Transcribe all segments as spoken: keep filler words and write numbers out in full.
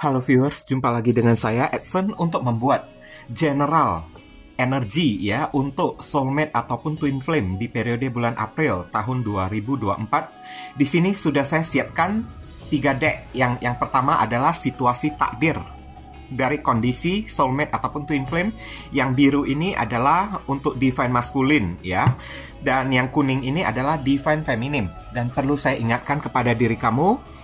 Halo viewers, jumpa lagi dengan saya Edson untuk membuat general energi ya untuk soulmate ataupun twin flame di periode bulan April tahun dua ribu dua puluh empat. Di sini sudah saya siapkan tiga deck. Yang yang pertama adalah situasi takdir dari kondisi soulmate ataupun twin flame. Yang biru ini adalah untuk divine masculine ya. Dan yang kuning ini adalah divine feminine. Dan perlu saya ingatkan kepada diri kamu,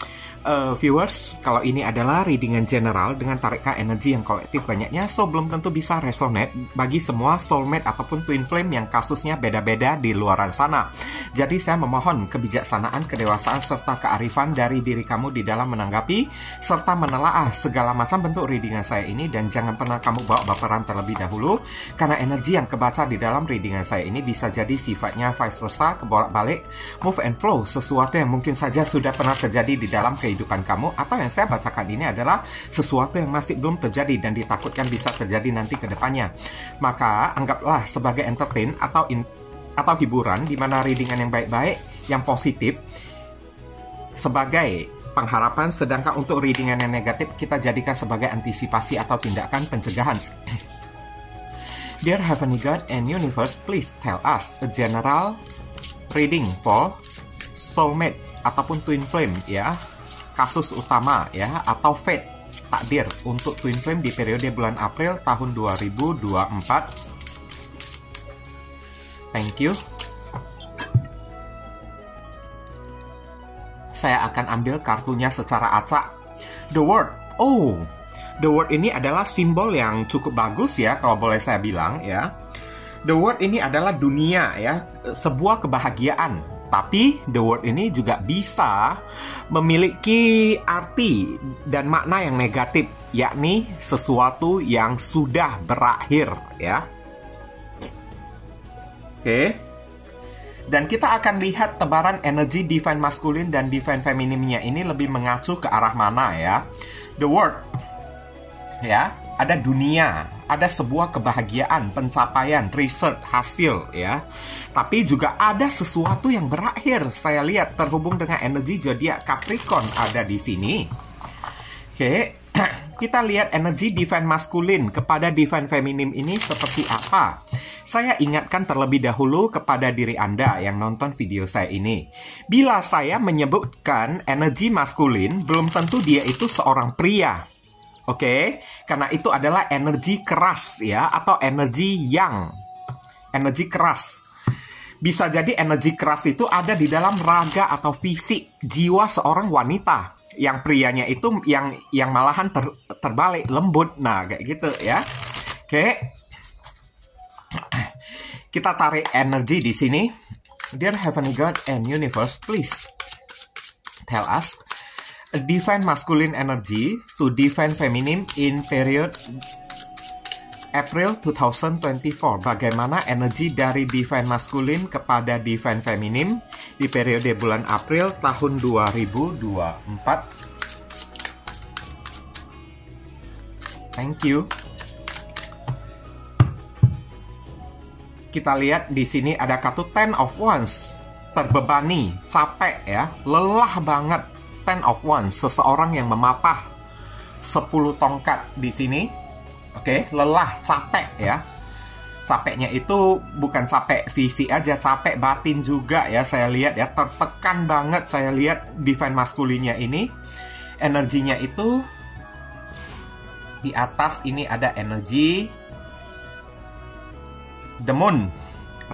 Uh, viewers, kalau ini adalah readingan general dengan tarikan energi yang kolektif banyaknya, so belum tentu bisa resonate bagi semua soulmate ataupun twin flame yang kasusnya beda-beda di luaran sana. Jadi saya memohon kebijaksanaan, kedewasaan, serta kearifan dari diri kamu di dalam menanggapi serta menelaah segala macam bentuk readingan saya ini, dan jangan pernah kamu bawa baperan terlebih dahulu, karena energi yang kebaca di dalam readingan saya ini bisa jadi sifatnya vice versa, kebolak-balik, move and flow, sesuatu yang mungkin saja sudah pernah terjadi di dalam kehidupan kehidupan kamu, atau yang saya bacakan ini adalah sesuatu yang masih belum terjadi dan ditakutkan bisa terjadi nanti ke depannya. Maka anggaplah sebagai entertain atau in, atau hiburan, di mana readingan yang baik-baik, yang positif sebagai pengharapan, sedangkan untuk readingan yang negatif kita jadikan sebagai antisipasi atau tindakan pencegahan. Dear Heavenly God and Universe, please tell us a general reading for soulmate ataupun twin flame ya. Kasus utama ya, atau fate takdir untuk twin flame di periode bulan April tahun dua ribu dua puluh empat. Thank you. Saya akan ambil kartunya secara acak. The World. Oh, The World ini adalah simbol yang cukup bagus ya, kalau boleh saya bilang ya. The World ini adalah dunia ya, sebuah kebahagiaan. Tapi the word ini juga bisa memiliki arti dan makna yang negatif, yakni sesuatu yang sudah berakhir ya. Oke. Dan kita akan lihat tebaran energi divine masculine dan divine femininnya ini lebih mengacu ke arah mana ya. The word ya, ada dunia, ada sebuah kebahagiaan, pencapaian, riset, hasil ya. Tapi juga ada sesuatu yang berakhir. Saya lihat terhubung dengan energi zodiak Capricorn ada di sini. Oke, kita lihat energi divine masculine kepada divine feminim ini seperti apa. Saya ingatkan terlebih dahulu kepada diri Anda yang nonton video saya ini. Bila saya menyebutkan energi maskulin, belum tentu dia itu seorang pria. Oke, okay? Karena itu adalah energi keras ya, atau energi yang energi keras. Bisa jadi energi keras itu ada di dalam raga atau fisik jiwa seorang wanita. Yang prianya itu yang yang malahan ter, terbalik, lembut. Nah, kayak gitu ya. Oke. Okay. Kita tarik energi di sini. Dear Heavenly God and Universe, please tell us divine masculine energy to divine feminine in period April dua ribu dua puluh empat. Bagaimana energi dari divine masculine kepada divine feminine di periode bulan April tahun dua ribu dua puluh empat? Thank you. Kita lihat di sini ada kartu Ten of Wands. Terbebani, capek ya, lelah banget. Ten of Wands, seseorang yang memapah sepuluh tongkat di sini. Oke, okay, lelah, capek ya. Capeknya itu bukan capek fisik aja, capek batin juga ya. Saya lihat ya, tertekan banget. Saya lihat divine masculine-nya ini, energinya itu di atas ini ada energi The Moon.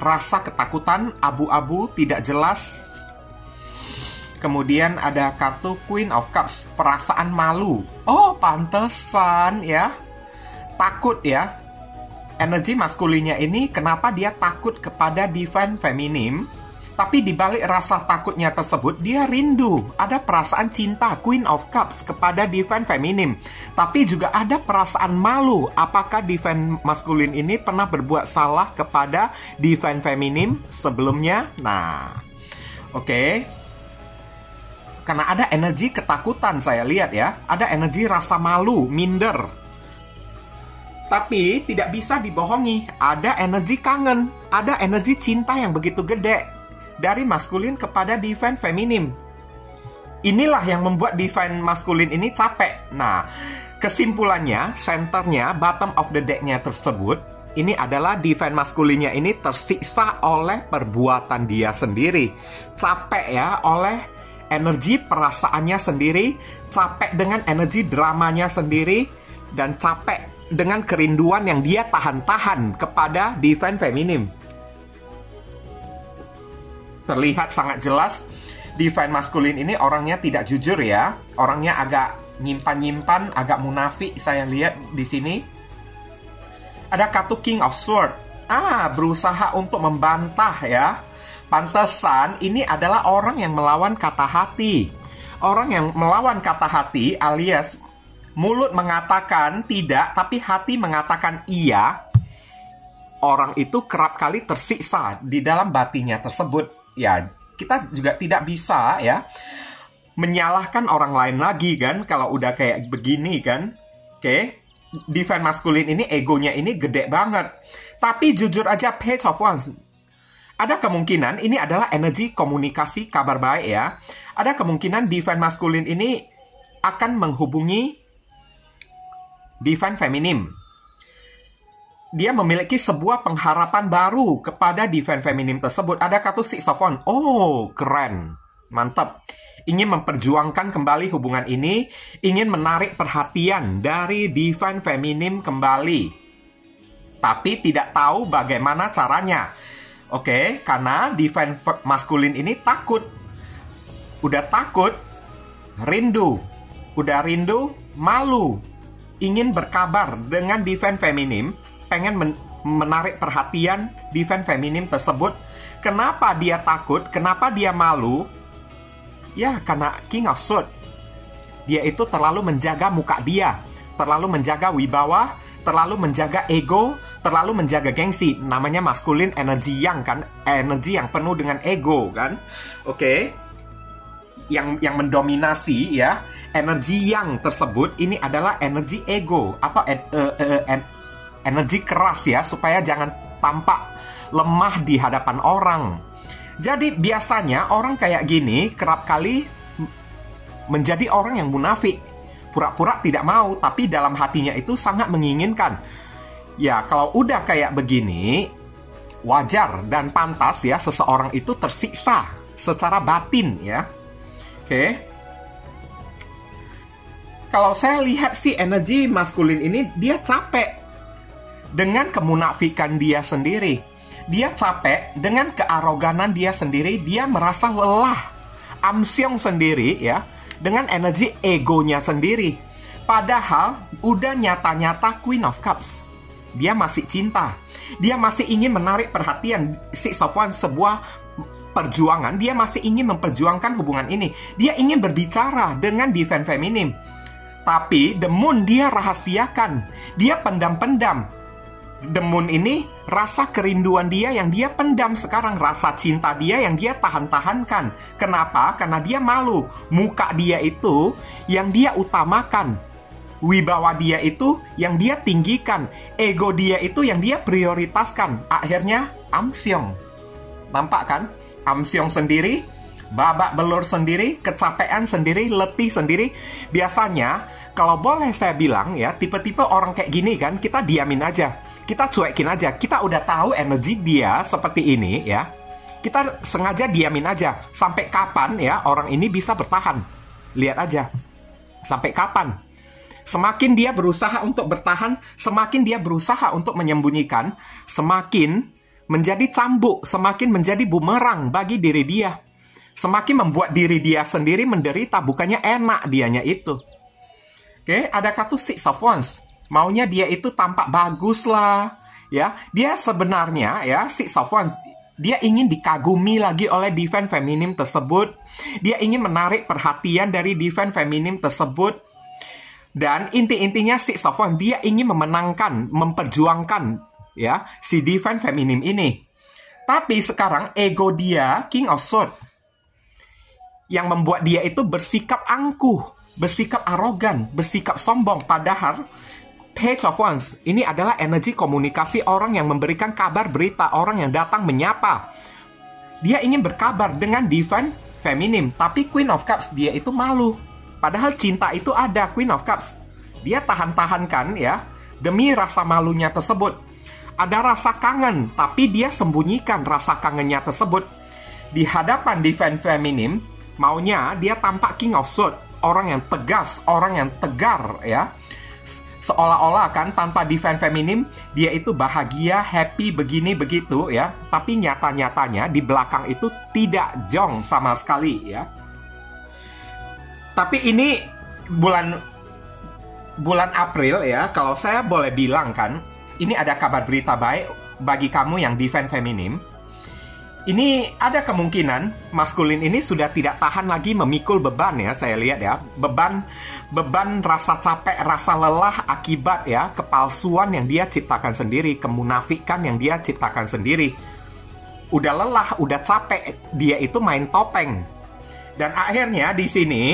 Rasa ketakutan, abu-abu, tidak jelas. Kemudian ada kartu Queen of Cups, perasaan malu. Oh, pantesan ya. Takut ya. Energi maskulinnya ini kenapa dia takut kepada divine feminim? Tapi dibalik rasa takutnya tersebut, dia rindu. Ada perasaan cinta Queen of Cups kepada divine feminim. Tapi juga ada perasaan malu. Apakah divine maskulin ini pernah berbuat salah kepada divine feminim sebelumnya? Nah, oke. Okay. Karena ada energi ketakutan, saya lihat ya. Ada energi rasa malu, minder. Tapi tidak bisa dibohongi. Ada energi kangen. Ada energi cinta yang begitu gede. Dari maskulin kepada divine feminim. Inilah yang membuat divine masculine ini capek. Nah, kesimpulannya, centernya, bottom of the deck-nya tersebut, ini adalah divine masculine-nya ini tersiksa oleh perbuatan dia sendiri. Capek ya oleh energi perasaannya sendiri, capek dengan energi dramanya sendiri, dan capek dengan kerinduan yang dia tahan-tahan kepada divine feminim. Terlihat sangat jelas, divine masculine ini orangnya tidak jujur ya, orangnya agak nyimpan-nyimpan, agak munafik. Saya lihat di sini ada kartu King of Swords. Ah, berusaha untuk membantah ya. Pantesan ini adalah orang yang melawan kata hati. Orang yang melawan kata hati, alias mulut mengatakan tidak tapi hati mengatakan iya. Orang itu kerap kali tersiksa di dalam batinnya tersebut. Ya, kita juga tidak bisa ya menyalahkan orang lain lagi kan kalau udah kayak begini kan. Oke, divine masculine ini egonya ini gede banget. Tapi jujur aja, Page of Wands, ada kemungkinan ini adalah energi komunikasi kabar baik ya. Ada kemungkinan divine masculine ini akan menghubungi divine feminim. Dia memiliki sebuah pengharapan baru kepada divine feminim tersebut. Ada kartu Six of Wands. Oh, keren. Mantap. Ingin memperjuangkan kembali hubungan ini, ingin menarik perhatian dari divine feminim kembali, tapi tidak tahu bagaimana caranya. Oke, karena divine masculine ini takut. Udah takut, rindu. Udah rindu, malu. Ingin berkabar dengan divine feminim, pengen men menarik perhatian divine feminim tersebut. Kenapa dia takut? Kenapa dia malu? Ya, karena King of Swords, dia itu terlalu menjaga muka dia, terlalu menjaga wibawa, terlalu menjaga ego, terlalu menjaga gengsi. Namanya maskulin energi yang kan, energi yang penuh dengan ego kan. Oke, okay. yang yang mendominasi ya. Energi yang tersebut ini adalah energi ego atau en, uh, uh, en, energi keras ya, supaya jangan tampak lemah di hadapan orang. Jadi biasanya orang kayak gini kerap kali menjadi orang yang munafik. Pura-pura tidak mau, tapi dalam hatinya itu sangat menginginkan. Ya, kalau udah kayak begini, wajar dan pantas ya seseorang itu tersiksa secara batin ya. Oke. Kalau saya lihat sih energi maskulin ini, dia capek dengan kemunafikan dia sendiri. Dia capek dengan kearoganan dia sendiri, dia merasa lelah, amsyong sendiri ya, dengan energi egonya sendiri. Padahal udah nyata-nyata Queen of Cups, dia masih cinta, dia masih ingin menarik perhatian Six of Wands, sebuah perjuangan, dia masih ingin memperjuangkan hubungan ini. Dia ingin berbicara dengan divine feminim, tapi The Moon dia rahasiakan, dia pendam-pendam. The Moon ini rasa kerinduan dia yang dia pendam sekarang, rasa cinta dia yang dia tahan-tahankan. Kenapa? Karena dia malu. Muka dia itu yang dia utamakan, wibawa dia itu yang dia tinggikan, ego dia itu yang dia prioritaskan. Akhirnya amsyong. Nampak kan? Amsyong sendiri, babak belur sendiri, kecapean sendiri, letih sendiri. Biasanya kalau boleh saya bilang ya, tipe-tipe orang kayak gini kan, kita diamin aja, kita cuekin aja. Kita udah tahu energi dia seperti ini ya, kita sengaja diamin aja. Sampai kapan ya orang ini bisa bertahan? Lihat aja sampai kapan. Semakin dia berusaha untuk bertahan, semakin dia berusaha untuk menyembunyikan, semakin menjadi cambuk, semakin menjadi bumerang bagi diri dia, semakin membuat diri dia sendiri menderita. Bukannya enak dianya itu. Oke, ada kartu Six of Wands. Maunya dia itu tampak bagus lah, ya. Dia sebenarnya, ya, Six of Wands, dia ingin dikagumi lagi oleh divine feminim tersebut. Dia ingin menarik perhatian dari divine feminim tersebut. Dan inti-intinya Six of Wands, dia ingin memenangkan, memperjuangkan, ya, si divine feminim ini. Tapi sekarang ego dia, King of Swords, yang membuat dia itu bersikap angkuh, bersikap arogan, bersikap sombong. Padahal Page of Wands ini adalah energi komunikasi, orang yang memberikan kabar berita, orang yang datang menyapa. Dia ingin berkabar dengan divine feminim, tapi Queen of Cups dia itu malu. Padahal cinta itu ada, Queen of Cups. Dia tahan-tahankan ya, demi rasa malunya tersebut. Ada rasa kangen, tapi dia sembunyikan rasa kangennya tersebut. Di hadapan divine feminim, maunya dia tampak King of Swords, orang yang tegas, orang yang tegar ya. Seolah-olah kan tanpa divine feminim, dia itu bahagia, happy, begini, begitu ya. Tapi nyata-nyatanya di belakang itu tidak jong sama sekali ya. Tapi ini bulan bulan April ya, kalau saya boleh bilang kan, ini ada kabar berita baik bagi kamu yang divine feminim. Ini ada kemungkinan maskulin ini sudah tidak tahan lagi memikul beban ya, saya lihat ya. Beban beban rasa capek, rasa lelah akibat ya kepalsuan yang dia ciptakan sendiri, kemunafikan yang dia ciptakan sendiri. Udah lelah, udah capek, dia itu main topeng. Dan akhirnya di sini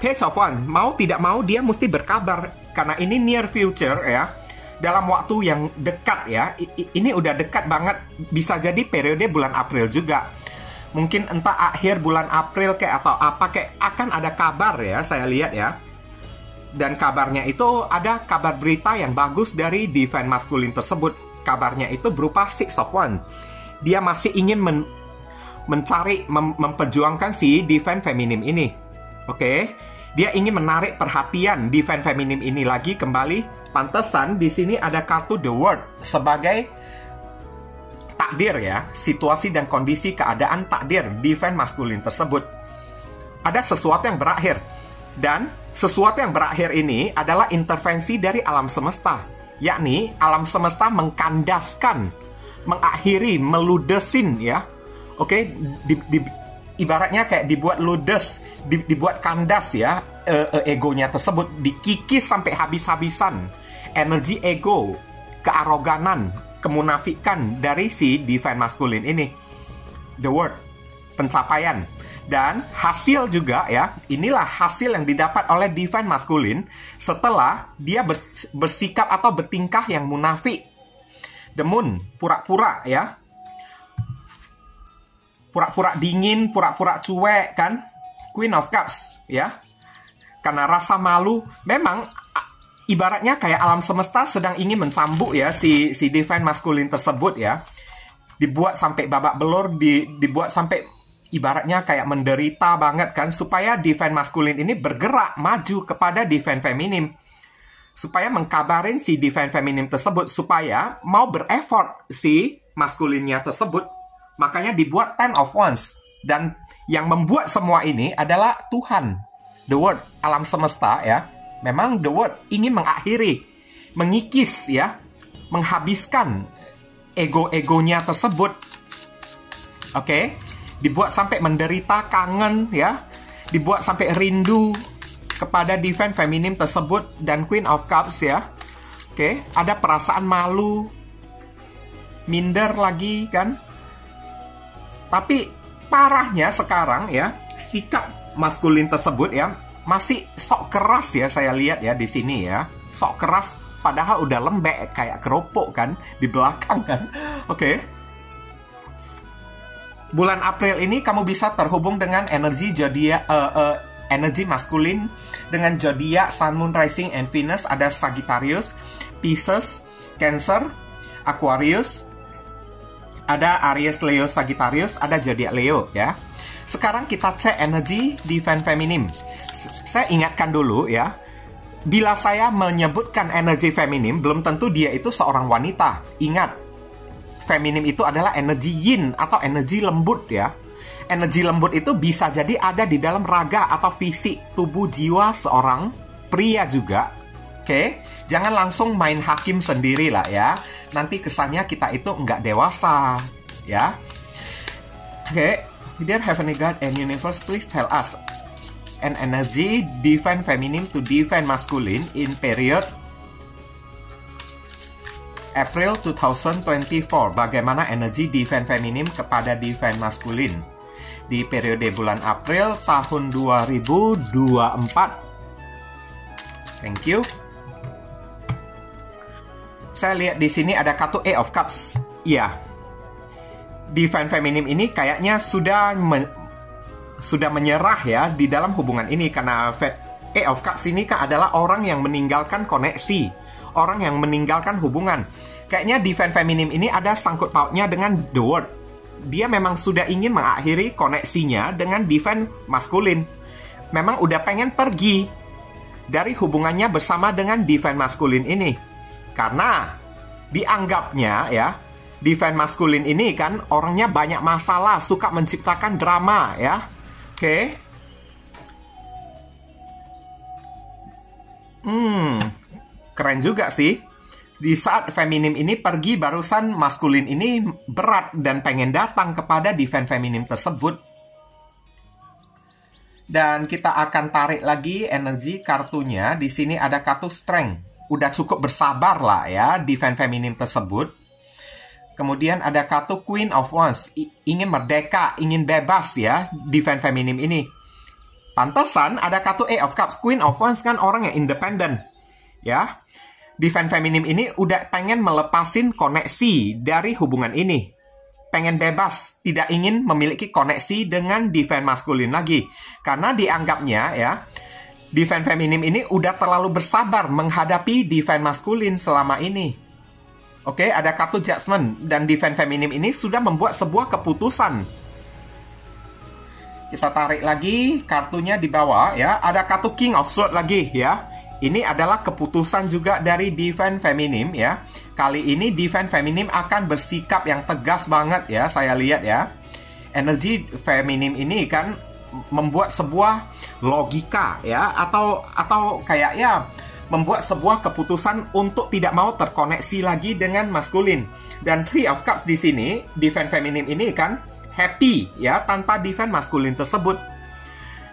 Page of Wands, mau tidak mau dia mesti berkabar karena ini near future ya. Dalam waktu yang dekat ya, ini udah dekat banget, bisa jadi periode bulan April juga. Mungkin entah akhir bulan April kayak atau apa kayak akan ada kabar ya, saya lihat ya. Dan kabarnya itu ada kabar berita yang bagus dari divine maskulin tersebut. Kabarnya itu berupa Six of Wands. Dia masih ingin men mencari, mem memperjuangkan si divine feminim ini. Oke, okay? Dia ingin menarik perhatian divine feminim ini lagi kembali. Pantesan di sini ada kartu The World sebagai takdir ya, situasi dan kondisi keadaan takdir divine maskulin tersebut. Ada sesuatu yang berakhir, dan sesuatu yang berakhir ini adalah intervensi dari alam semesta, yakni alam semesta mengkandaskan, mengakhiri, meludesin ya. Oke, di, di, ibaratnya kayak dibuat ludes, di, dibuat kandas ya. Egonya tersebut dikikis sampai habis-habisan. Energi ego, kearoganan, kemunafikan dari si divine masculine ini. The World, pencapaian. Dan hasil juga ya, inilah hasil yang didapat oleh divine masculine setelah dia bersikap atau bertingkah yang munafik. The Moon, pura-pura ya. Pura-pura dingin, pura-pura cuek kan. Queen of Cups ya. Karena rasa malu, memang ibaratnya kayak alam semesta sedang ingin mencambuk ya si, si divine maskulin tersebut ya. Dibuat sampai babak belur, di, dibuat sampai ibaratnya kayak menderita banget kan. Supaya divine maskulin ini bergerak maju kepada divine feminim. Supaya mengkabarin si divine feminim tersebut, supaya mau bereffort si maskulinnya tersebut. Makanya dibuat Ten of Wands. Dan yang membuat semua ini adalah Tuhan. The World, alam semesta ya, memang The World ingin mengakhiri, mengikis ya, menghabiskan ego-egonya tersebut. Oke, okay? Dibuat sampai menderita, kangen ya, dibuat sampai rindu kepada divine feminim tersebut dan Queen of Cups ya. Oke, okay? Ada perasaan malu, minder lagi kan. Tapi parahnya sekarang ya, sikap maskulin tersebut ya masih sok keras ya, saya lihat ya di sini ya, sok keras padahal udah lembek kayak keropok kan di belakang kan. Oke, okay. Bulan April ini kamu bisa terhubung dengan energi zodiak uh, uh, energi maskulin dengan zodiak Sun, Moon, Rising and Venus. Ada Sagittarius, Pisces, Cancer, Aquarius. Ada Aries, Leo, Sagittarius. Ada zodiak Leo ya. Sekarang kita cek energi divine feminim. Saya ingatkan dulu ya, bila saya menyebutkan energi feminim, belum tentu dia itu seorang wanita. Ingat, feminim itu adalah energi yin atau energi lembut ya. Energi lembut itu bisa jadi ada di dalam raga atau fisik, tubuh, jiwa seorang pria juga. Oke, jangan langsung main hakim sendiri lah ya. Nanti kesannya kita itu nggak dewasa ya. Oke. Dear Heavenly God and Universe, please tell us an energy divine feminine to divine masculine in period April dua ribu dua puluh empat. Bagaimana energi divine feminine kepada divine masculine di periode bulan April tahun dua ribu dua puluh empat? Thank you. Saya lihat di sini ada kartu Eight of Cups. Iya. Yeah. Divine feminim ini kayaknya sudah sudah menyerah ya di dalam hubungan ini, karena Eight of Cups ini kan adalah orang yang meninggalkan koneksi, orang yang meninggalkan hubungan. Kayaknya di fan feminim ini ada sangkut pautnya dengan The World. Dia memang sudah ingin mengakhiri koneksinya dengan divan maskulin. Memang udah pengen pergi dari hubungannya bersama dengan divan maskulin ini, karena dianggapnya ya divan maskulin ini kan orangnya banyak masalah, suka menciptakan drama ya. Oke okay. Hmm keren juga sih. Di saat feminim ini pergi, barusan maskulin ini berat dan pengen datang kepada divan feminim tersebut. Dan kita akan tarik lagi energi kartunya. Di sini ada kartu Strength. Udah cukup bersabar lah ya divan feminim tersebut. Kemudian ada kartu Queen of Wands. I ingin merdeka, ingin bebas ya divan feminim ini. Pantesan ada kartu Eight of Cups. Queen of Wands kan orang yang independen ya. Divan feminim ini udah pengen melepasin koneksi dari hubungan ini. Pengen bebas, tidak ingin memiliki koneksi dengan divan maskulin lagi. Karena dianggapnya ya, divan feminim ini udah terlalu bersabar menghadapi divan maskulin selama ini. Oke, ada kartu Judgment. Dan divan feminim ini sudah membuat sebuah keputusan. Kita tarik lagi kartunya di bawah ya. Ada kartu King of Swords lagi ya. Ini adalah keputusan juga dari divan feminim ya. Kali ini divan feminim akan bersikap yang tegas banget ya, saya lihat ya. Energi feminim ini kan membuat sebuah logika ya, atau atau kayaknya membuat sebuah keputusan untuk tidak mau terkoneksi lagi dengan maskulin. Dan Three of Cups di sini, divan feminim ini kan happy ya tanpa divan maskulin tersebut.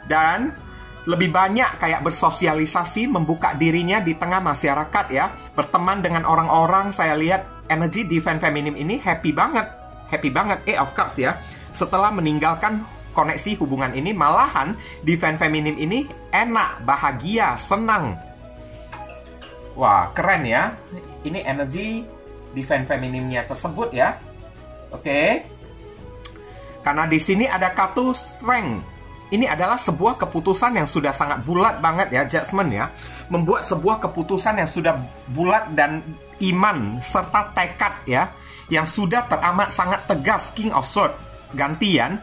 Dan lebih banyak kayak bersosialisasi, membuka dirinya di tengah masyarakat ya. Berteman dengan orang-orang, saya lihat energi divan feminim ini happy banget. Happy banget, Eight of Cups ya. Setelah meninggalkan koneksi hubungan ini, malahan divan feminim ini enak, bahagia, senang. Wah, keren ya. Ini energi divan feminimnya tersebut ya. Oke. Okay. Karena di sini ada kartu Strength. Ini adalah sebuah keputusan yang sudah sangat bulat banget ya, Judgment ya. Membuat sebuah keputusan yang sudah bulat dan iman serta tekad ya, yang sudah teramat sangat tegas. King of Swords gantian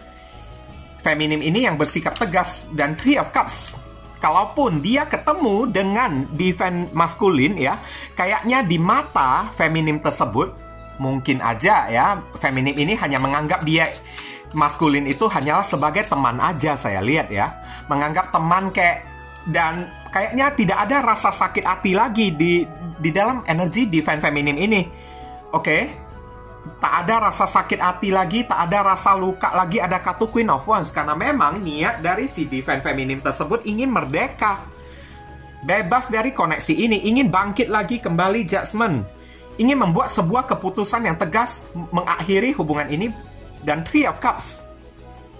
feminim ini yang bersikap tegas. Dan Three of Cups, kalaupun dia ketemu dengan divan maskulin ya, kayaknya di mata feminim tersebut mungkin aja ya feminim ini hanya menganggap dia maskulin itu hanyalah sebagai teman aja, saya lihat ya. Menganggap teman kayak, dan kayaknya tidak ada rasa sakit hati lagi di di dalam energi divan feminim ini. Oke. Okay. Tak ada rasa sakit hati lagi, tak ada rasa luka lagi, ada kartu Queen of Wands, karena memang niat dari si divan feminim tersebut ingin merdeka. Bebas dari koneksi ini, ingin bangkit lagi kembali, Judgment. Ingin membuat sebuah keputusan yang tegas mengakhiri hubungan ini. Dan Three of Cups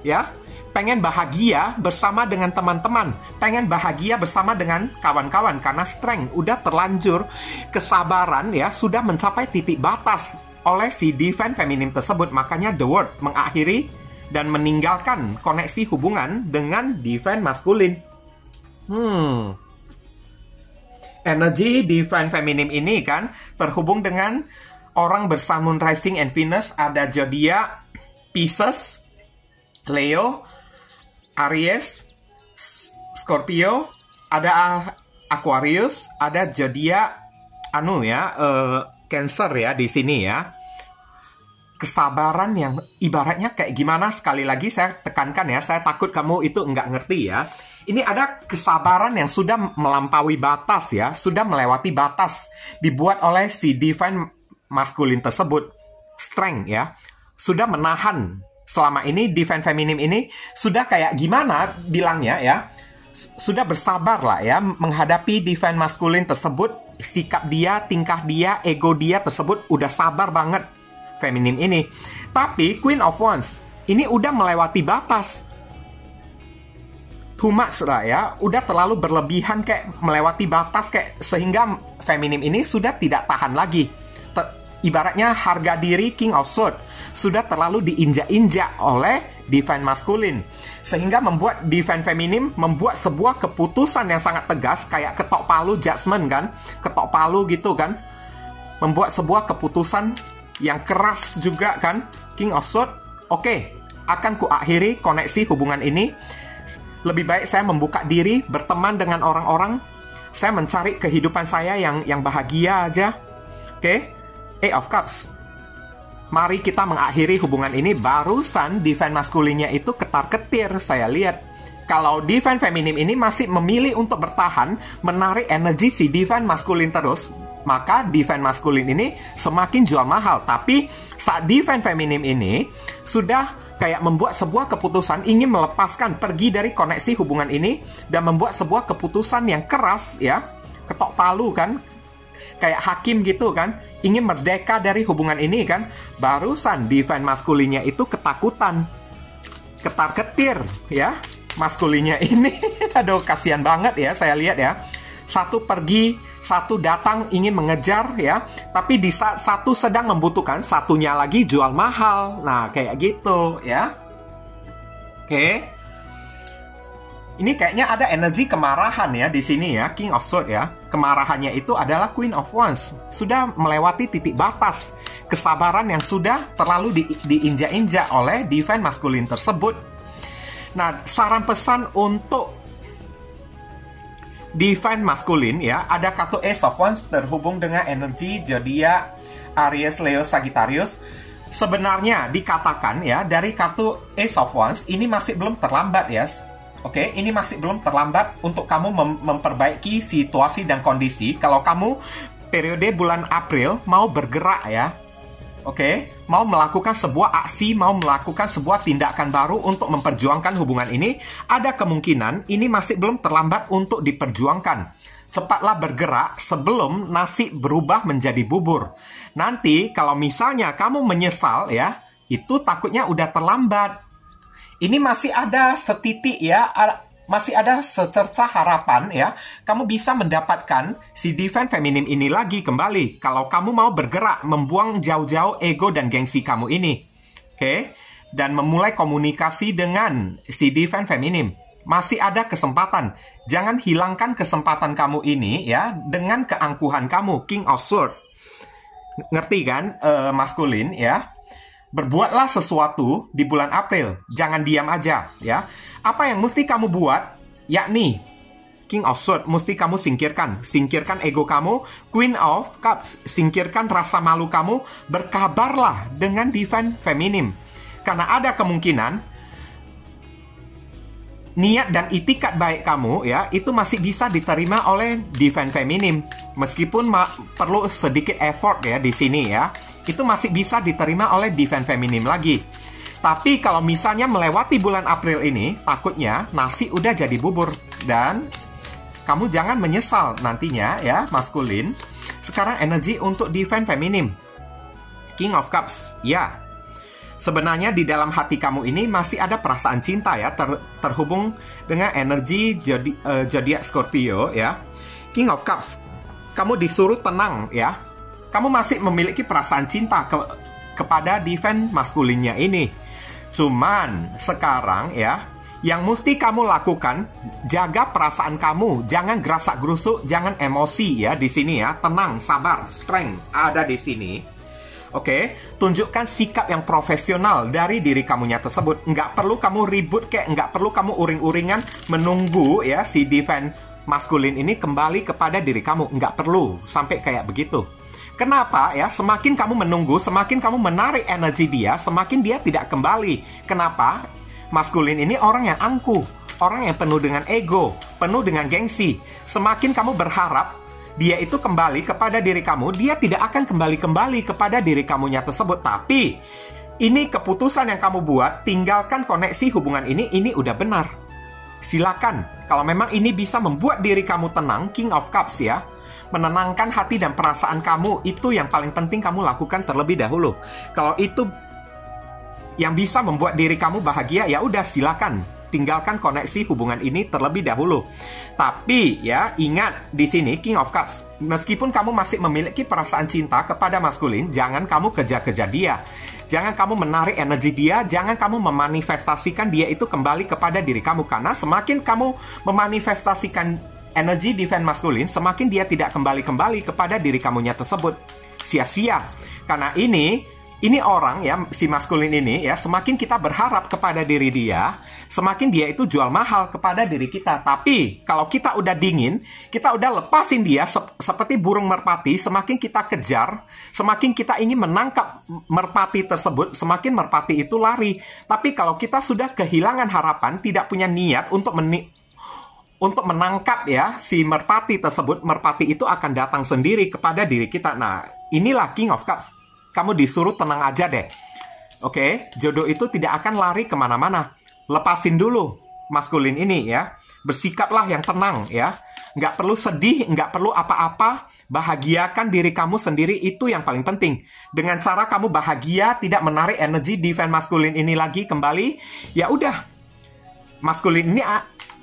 ya, pengen bahagia bersama dengan teman-teman, pengen bahagia bersama dengan kawan-kawan, karena Strength udah terlanjur, kesabaran ya sudah mencapai titik batas oleh si divan feminim tersebut. Makanya The World mengakhiri dan meninggalkan koneksi hubungan dengan divan maskulin. Hmm energi divan feminim ini kan terhubung dengan orang bersamun rising and Venus. Ada zodiak Pisces, Leo, Aries, Scorpio, ada Aquarius, ada zodiak anu ya, uh, Cancer ya di sini ya. Kesabaran yang ibaratnya kayak gimana, sekali lagi saya tekankan ya, saya takut kamu itu nggak ngerti ya. Ini ada kesabaran yang sudah melampaui batas ya, sudah melewati batas dibuat oleh si divine maskulin tersebut, Strength ya. Sudah menahan selama ini divan feminim ini, sudah kayak gimana bilangnya ya, sudah bersabar lah ya menghadapi divan maskulin tersebut. Sikap dia, tingkah dia, ego dia tersebut udah sabar banget feminim ini. Tapi Queen of Wands ini udah melewati batas, too much lah ya, udah terlalu berlebihan, kayak melewati batas kayak, sehingga feminim ini sudah tidak tahan lagi. Ter Ibaratnya harga diri King of Swords sudah terlalu diinjak-injak oleh divine maskulin, sehingga membuat divine feminim membuat sebuah keputusan yang sangat tegas, kayak ketok palu judgment kan, ketok palu gitu kan, membuat sebuah keputusan yang keras juga kan. King of Swords, oke, okay, akan kuakhiri koneksi hubungan ini. Lebih baik saya membuka diri, berteman dengan orang-orang. Saya mencari kehidupan saya yang yang bahagia aja. Oke, okay? Eight of Cups. Mari kita mengakhiri hubungan ini. Barusan divine maskulinnya itu ketar-ketir, saya lihat. Kalau divine feminim ini masih memilih untuk bertahan, menarik energi si divine maskulin terus, maka divine maskulin ini semakin jual mahal. Tapi saat divine feminim ini sudah kayak membuat sebuah keputusan, ingin melepaskan, pergi dari koneksi hubungan ini, dan membuat sebuah keputusan yang keras ya, ketok palu kan, kayak hakim gitu kan, ingin merdeka dari hubungan ini kan. Barusan divine maskulinnya itu ketakutan, ketar-ketir ya, maskulinnya ini. Aduh, kasihan banget ya, saya lihat ya. Satu pergi, satu datang ingin mengejar ya, tapi di saat satu sedang membutuhkan, satunya lagi jual mahal. Nah, kayak gitu ya. Oke. Ini kayaknya ada energi kemarahan ya di sini ya, King of Swords ya. Kemarahannya itu adalah Queen of Wands. Sudah melewati titik batas kesabaran yang sudah terlalu di, diinjak-injak oleh divine masculine tersebut. Nah, saran pesan untuk divine masculine ya, ada kartu Ace of Wands terhubung dengan energi zodiak Aries, Leo, Sagittarius. Sebenarnya dikatakan ya, dari kartu Ace of Wands ini masih belum terlambat ya. Oke, okay, ini masih belum terlambat untuk kamu mem memperbaiki situasi dan kondisi. Kalau kamu periode bulan April mau bergerak ya, oke, okay, mau melakukan sebuah aksi, mau melakukan sebuah tindakan baru untuk memperjuangkan hubungan ini, ada kemungkinan ini masih belum terlambat untuk diperjuangkan. Cepatlah bergerak sebelum nasi berubah menjadi bubur. Nanti kalau misalnya kamu menyesal ya, itu takutnya udah terlambat. Ini masih ada setitik ya, masih ada secerca harapan ya. Kamu bisa mendapatkan si divine feminim ini lagi kembali, kalau kamu mau bergerak, membuang jauh-jauh ego dan gengsi kamu ini. Oke, okay? Dan memulai komunikasi dengan si divine feminim. Masih ada kesempatan. Jangan hilangkan kesempatan kamu ini ya, dengan keangkuhan kamu, King of Swords. Ngerti kan, uh, maskulin ya. Berbuatlah sesuatu di bulan April. Jangan diam aja ya. Apa yang mesti kamu buat? Yakni King of Swords, mesti kamu singkirkan. Singkirkan ego kamu. Queen of Cups, singkirkan rasa malu kamu. Berkabarlah dengan divine feminim, karena ada kemungkinan niat dan itikat baik kamu ya, itu masih bisa diterima oleh divine feminim. Meskipun perlu sedikit effort ya di sini ya, itu masih bisa diterima oleh divine feminim lagi. Tapi kalau misalnya melewati bulan April ini, takutnya nasi udah jadi bubur. Dan kamu jangan menyesal nantinya ya, maskulin. Sekarang energi untuk divine feminim, King of Cups ya. Sebenarnya di dalam hati kamu ini masih ada perasaan cinta ya, ter terhubung dengan energi zodiak uh, zodiak Scorpio ya. King of Cups, kamu disuruh tenang ya. Kamu masih memiliki perasaan cinta ke kepada divine maskulinnya ini. Cuman sekarang ya, yang mesti kamu lakukan, jaga perasaan kamu, jangan gerasak-gerusuk, jangan emosi ya di sini ya. Tenang, sabar, strength ada di sini. Oke, okay, tunjukkan sikap yang profesional dari diri kamunya tersebut. Nggak perlu kamu ribut, kayak nggak perlu kamu uring-uringan menunggu ya si divine maskulin ini kembali kepada diri kamu. Nggak perlu sampai kayak begitu. Kenapa ya? Semakin kamu menunggu, semakin kamu menarik energi dia, semakin dia tidak kembali. Kenapa? Maskulin ini orang yang angkuh, orang yang penuh dengan ego, penuh dengan gengsi. Semakin kamu berharap dia itu kembali kepada diri kamu, dia tidak akan kembali-kembali kepada diri kamunya tersebut. Tapi ini keputusan yang kamu buat, tinggalkan koneksi hubungan ini, ini udah benar. Silakan, kalau memang ini bisa membuat diri kamu tenang, King of Cups ya. Menenangkan hati dan perasaan kamu, itu yang paling penting kamu lakukan terlebih dahulu. Kalau itu yang bisa membuat diri kamu bahagia, ya udah silakan. Tinggalkan koneksi hubungan ini terlebih dahulu. Tapi ya ingat di sini King of Cups, meskipun kamu masih memiliki perasaan cinta kepada maskulin, jangan kamu kejar-kejar dia. Jangan kamu menarik energi dia, jangan kamu memanifestasikan dia itu kembali kepada diri kamu. Karena semakin kamu memanifestasikan energi divine maskulin, semakin dia tidak kembali-kembali kepada diri kamunya tersebut. Sia-sia. Karena ini, ini orang ya, si maskulin ini ya, semakin kita berharap kepada diri dia, semakin dia itu jual mahal kepada diri kita. Tapi kalau kita udah dingin, kita udah lepasin dia se seperti burung merpati, semakin kita kejar, semakin kita ingin menangkap merpati tersebut, semakin merpati itu lari. Tapi kalau kita sudah kehilangan harapan, tidak punya niat untuk meni Untuk menangkap ya si merpati tersebut, merpati itu akan datang sendiri kepada diri kita. Nah, inilah King of Cups. Kamu disuruh tenang aja deh. Oke, jodoh itu tidak akan lari kemana-mana. Lepasin dulu maskulin ini ya. Bersikaplah yang tenang ya. Nggak perlu sedih, nggak perlu apa-apa. Bahagiakan diri kamu sendiri, itu yang paling penting. Dengan cara kamu bahagia, tidak menarik energi divine maskulin ini lagi kembali, ya udah. Maskulin ini...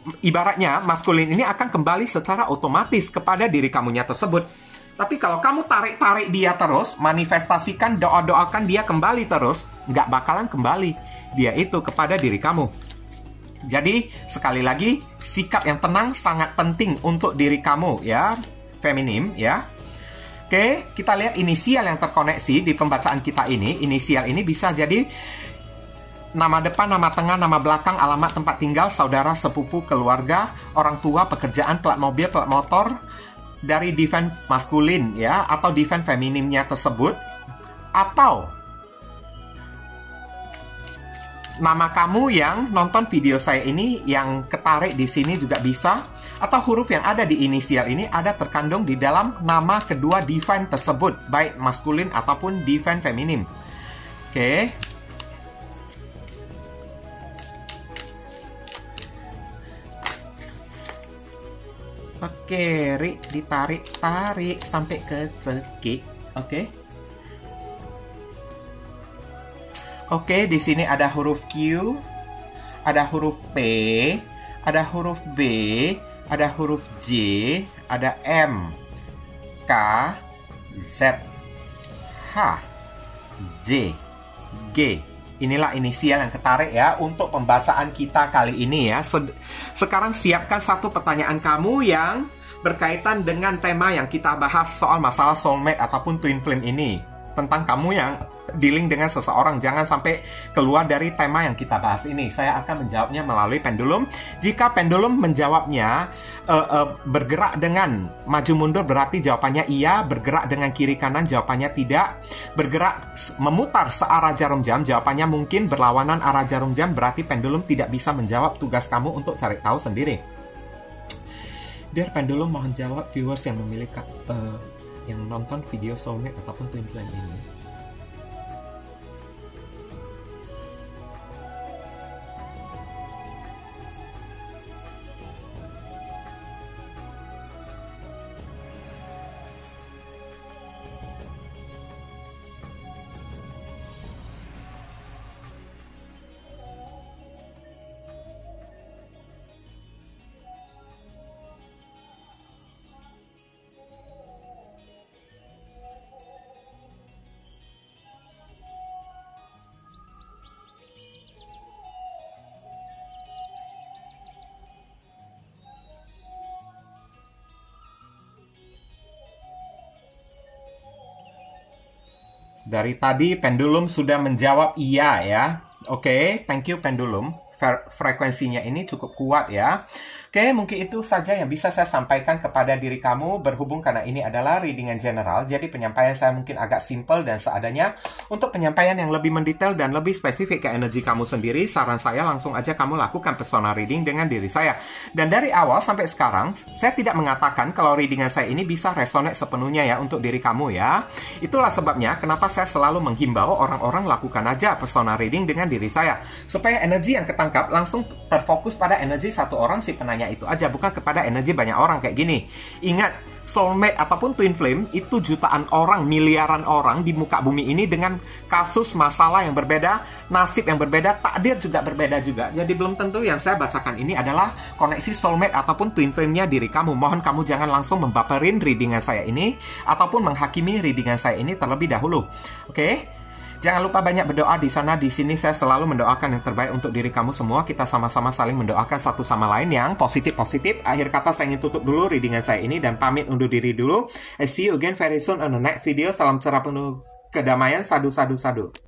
Ibaratnya, maskulin ini akan kembali secara otomatis kepada diri kamunya tersebut. Tapi kalau kamu tarik-tarik dia terus, manifestasikan, doa-doakan dia kembali terus, nggak bakalan kembali dia itu kepada diri kamu. Jadi, sekali lagi, sikap yang tenang sangat penting untuk diri kamu, ya. Feminim, ya. Oke, kita lihat inisial yang terkoneksi di pembacaan kita ini. Inisial ini bisa jadi nama depan, nama tengah, nama belakang, alamat tempat tinggal, saudara, sepupu, keluarga, orang tua, pekerjaan, plat mobil, plat motor, dari divine maskulin ya, atau divine feminimnya tersebut, atau nama kamu yang nonton video saya ini yang ketarik di sini juga bisa, atau huruf yang ada di inisial ini ada terkandung di dalam nama kedua divine tersebut, baik maskulin ataupun divine feminim. Oke. Okay. Oke, ri, ditarik-tarik sampai ke cekik. Oke. Oke, di sini ada huruf Q, ada huruf P, ada huruf B, ada huruf J, ada M, K, Z, H, J, G. Inilah inisial yang ketarik ya untuk pembacaan kita kali ini ya. Sekarang siapkan satu pertanyaan kamu yang berkaitan dengan tema yang kita bahas soal masalah soulmate ataupun twin flame ini. Tentang kamu yang dealing dengan seseorang, jangan sampai keluar dari tema yang kita bahas ini. Saya akan menjawabnya melalui pendulum. Jika pendulum menjawabnya uh, uh, bergerak dengan maju mundur berarti jawabannya iya, bergerak dengan kiri kanan jawabannya tidak, bergerak memutar searah jarum jam jawabannya mungkin, berlawanan arah jarum jam berarti pendulum tidak bisa menjawab. Tugas kamu untuk cari tahu sendiri. Dear pendulum, mohon jawab viewers yang memiliki uh, yang nonton video soulmate ataupun twin flame ini. Dari tadi pendulum sudah menjawab iya ya. Oke, okay, thank you pendulum. Frekuensinya ini cukup kuat ya. Oke, okay, mungkin itu saja yang bisa saya sampaikan kepada diri kamu. Berhubung karena ini adalah readingan general, jadi penyampaian saya mungkin agak simple dan seadanya. Untuk penyampaian yang lebih mendetail dan lebih spesifik ke energi kamu sendiri, saran saya langsung aja kamu lakukan personal reading dengan diri saya. Dan dari awal sampai sekarang, saya tidak mengatakan kalau readingan saya ini bisa resonate sepenuhnya ya untuk diri kamu ya. Itulah sebabnya kenapa saya selalu menghimbau orang-orang lakukan aja personal reading dengan diri saya. Supaya energi yang ketangkap langsung terfokus pada energi satu orang si penanya itu aja, bukan kepada energi banyak orang kayak gini. Ingat, soulmate ataupun twin flame itu jutaan orang, miliaran orang di muka bumi ini dengan kasus masalah yang berbeda, nasib yang berbeda, takdir juga berbeda juga. Jadi belum tentu yang saya bacakan ini adalah koneksi soulmate ataupun twin flame-nya diri kamu. Mohon kamu jangan langsung membaperin readingan saya ini ataupun menghakimi readingan saya ini terlebih dahulu. Oke? Okay? Jangan lupa banyak berdoa di sana, di sini. Saya selalu mendoakan yang terbaik untuk diri kamu semua. Kita sama-sama saling mendoakan satu sama lain yang positif-positif. Akhir kata, saya ingin tutup dulu readingan saya ini dan pamit undur diri dulu. I see you again very soon on the next video. Salam cerah penuh kedamaian. Sadu, sadu, sadu.